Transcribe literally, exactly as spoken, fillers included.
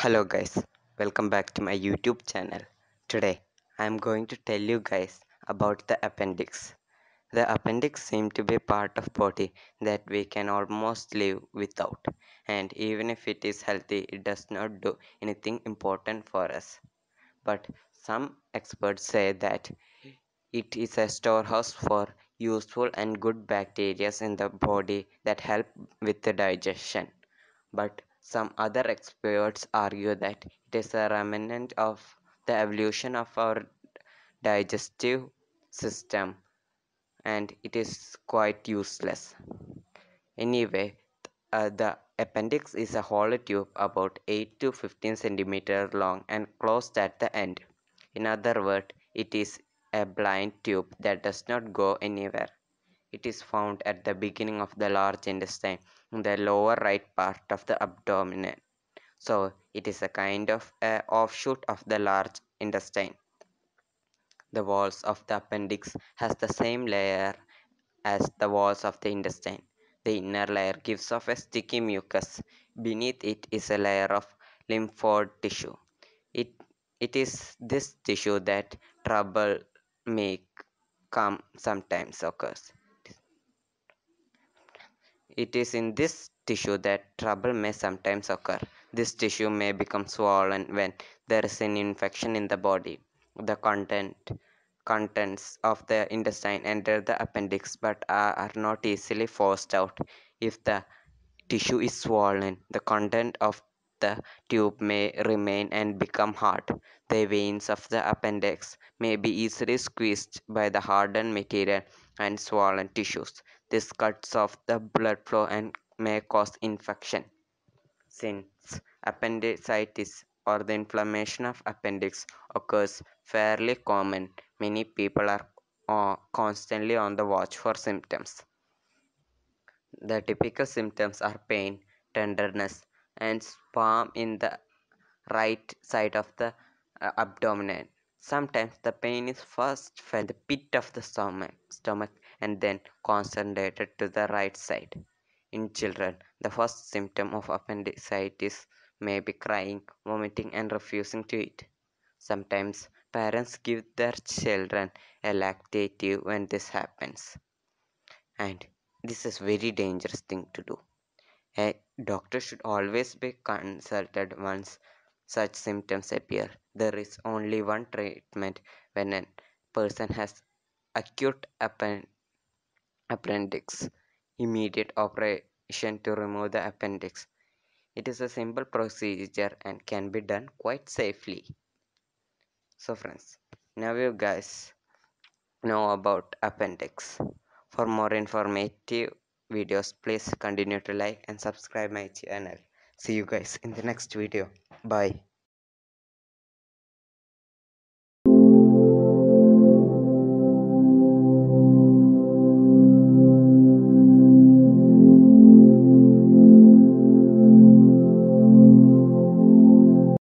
Hello guys, welcome back to my YouTube channel. Today I am going to tell you guys about the appendix. The appendix seems to be part of body that we can almost live without, and even if it is healthy, it does not do anything important for us. But some experts say that it is a storehouse for useful and good bacteria in the body that help with the digestion. But some other experts argue that it is a remnant of the evolution of our digestive system and it is quite useless. Anyway, uh, the appendix is a hollow tube about eight to fifteen centimeters long and closed at the end. In other words, it is a blind tube that does not go anywhere. It is found at the beginning of the large intestine, in the lower right part of the abdomen. So it is a kind of a offshoot of the large intestine. The walls of the appendix has the same layer as the walls of the intestine. The inner layer gives off a sticky mucus. Beneath it is a layer of lymphoid tissue. It, it is this tissue that trouble may come sometimes occurs. It is in this tissue that trouble may sometimes occur. This tissue may become swollen when there is an infection in the body. The content, contents of the intestine enter the appendix but are, are not easily forced out. If the tissue is swollen, the content of the tube may remain and become hard. The veins of the appendix may be easily squeezed by the hardened material and swollen tissues. This cuts off the blood flow and may cause infection. Since appendicitis or the inflammation of appendix occurs fairly common, many people are uh, constantly on the watch for symptoms. The typical symptoms are pain, tenderness, and spasm in the right side of the uh, abdomen. Sometimes the pain is first felt in the pit of the stomach, stomach and then concentrated to the right side. In children, the first symptom of appendicitis may be crying, vomiting, and refusing to eat. Sometimes parents give their children a laxative when this happens. And this is a very dangerous thing to do. A doctor should always be consulted once such symptoms appear. There is only one treatment when a person has acute appendicitis. Appendix. Immediate operation to remove the appendix. It is a simple procedure and can be done quite safely. So friends, now you guys know about appendix. For more informative videos, please continue to like and subscribe my channel. See you guys in the next video. Bye.